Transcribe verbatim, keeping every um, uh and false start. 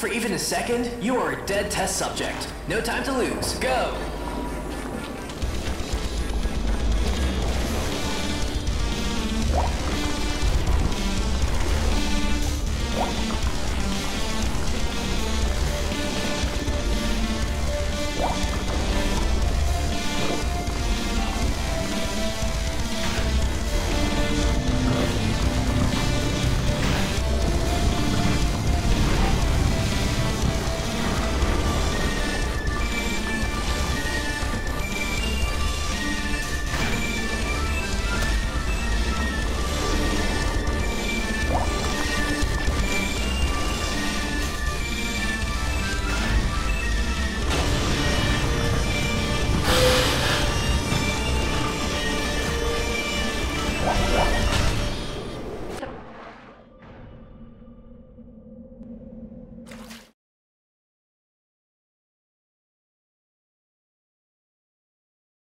for even a second, you are a dead test subject. No time to lose. Go!